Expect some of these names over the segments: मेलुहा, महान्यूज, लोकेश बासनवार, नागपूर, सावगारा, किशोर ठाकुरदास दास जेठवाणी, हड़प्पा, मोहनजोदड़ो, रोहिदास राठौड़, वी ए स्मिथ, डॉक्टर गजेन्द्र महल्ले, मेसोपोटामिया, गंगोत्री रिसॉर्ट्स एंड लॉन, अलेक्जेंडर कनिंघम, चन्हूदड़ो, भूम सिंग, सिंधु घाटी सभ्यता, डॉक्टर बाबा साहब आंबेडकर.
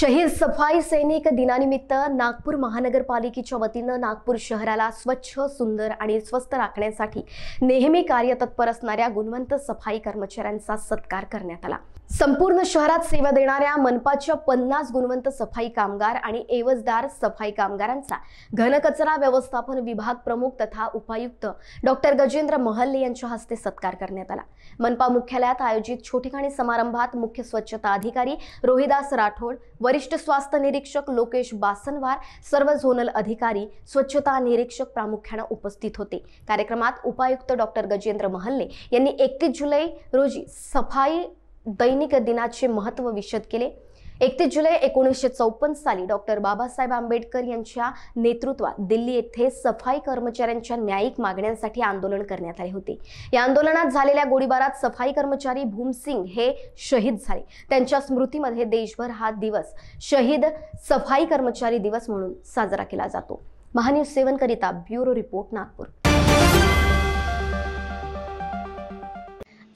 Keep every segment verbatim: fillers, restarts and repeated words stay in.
शहीद सफाई सैनिक दिनानिमित्त नागपूर महानगरपालिकेच्या वतीनं नागपूर शहराला स्वच्छ सुंदर आणि स्वस्थ राखण्यासाठी नेहमी कार्यतत्पर असणाऱ्या गुणवंत सफाई कर्मचाऱ्यांचा सत्कार करण्यात आला। संपूर्ण शहरात सेवा देणाऱ्या मनपाच्या पन्नास गुणवंत सफाई कामगार आणि एवजदार सफाई कामगारांचा घनकचरा व्यवस्थापन विभाग प्रमुख तथा उपायुक्त डॉक्टर गजेन्द्र महल्ले यांच्या हस्ते सत्कार करण्यात आला। मनपा मुख्यालयात आयोजित छोटेखानी समारंभात मुख्य स्वच्छता अधिकारी रोहिदास राठौड़, वरिष्ठ स्वास्थ्य निरीक्षक लोकेश बासनवार, सर्व झोनल अधिकारी, स्वच्छता निरीक्षक प्रामुख्याने उपस्थित होते। कार्यक्रमात उपायुक्त डॉक्टर गजेंद्र महल्ले यांनी एकतीस जुलै रोजी सफाई दैनिक दिनाचे महत्त्व विशद केले। एकतीस जुलै एकोणीसशे चौपन्न साली डॉक्टर बाबा साहब आंबेडकर यांच्या नेतृत्वात दिल्ली येथे सफाई कर्मचाऱ्यांच्या न्यायिक मागण्यांसाठी आंदोलन करण्यात आले होते। या आंदोलनात झालेल्या गोळीबारात सफाई कर्मचारी भूम सिंग हे शहीद झाले। त्यांच्या स्मृतीमध्ये देशभर हा दिवस शहीद सफाई कर्मचारी दिवस म्हणून साजरा केला जातो। महान्यूज सेवन करिता ब्यूरो रिपोर्ट नागपूर।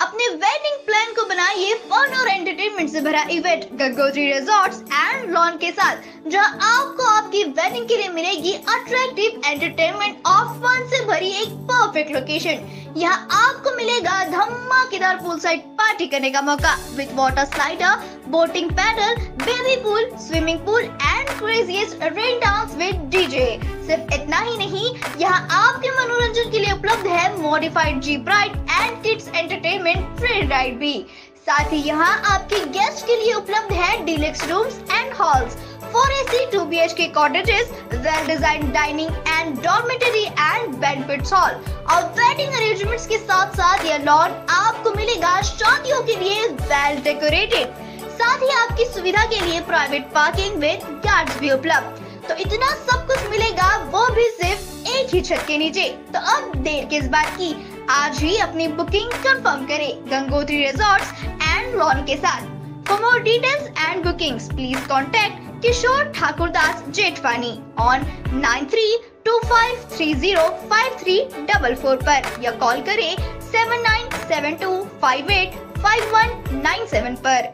अपने वेडिंग प्लान को बनाइए फन और एंटरटेनमेंट से भरा event गंगोत्री रिसॉर्ट्स एंड लॉन के साथ, जहां आपको आपकी वेडिंग के लिए मिलेगी अट्रैक्टिव एंटरटेनमेंट और फन से भरी एक परफेक्ट लोकेशन। यहां आपको मिलेगा धमाकेदार पूल साइड पार्टी करने का मौका with water slider, boating paddle, baby pool, swimming pool and craziest rain dance with DJ. सिर्फ इतना ही नहीं, यहाँ आपके मनोरंजन के लिए उपलब्ध है modified jeep ride and kids entertainment free ride भी। साथ ही यहाँ आपके गेस्ट के लिए उपलब्ध है deluxe rooms and halls, four A C, two B H K cottages, well-designed dining and dormitory and banquet hall और wedding arrangements के साथ साथ यह लॉन आपको मिलेगा शादियों के लिए well decorated। साथ ही आपकी सुविधा के लिए प्राइवेट पार्किंग विद गार्ड्स भी उपलब्ध। तो इतना सब कुछ मिलेगा, वो भी सिर्फ एक ही छत के नीचे। तो अब देर किस बात की, आज ही अपनी बुकिंग कंफर्म करें गंगोत्री रिसॉर्ट्स एंड लॉन के साथ। For more details and bookings please contact किशोर ठाकुरदास दास जेठवाणी on nine three two five three zero five three double four पर या कॉल करें seven nine seven two five eight five one nine seven पर।